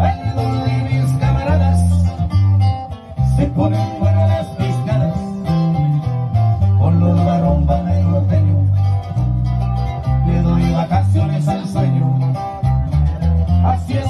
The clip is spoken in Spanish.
Cuando mis camaradas se ponen buenas las piscadas con los barrombas de norteño, le doy vacaciones al sueño. Así es.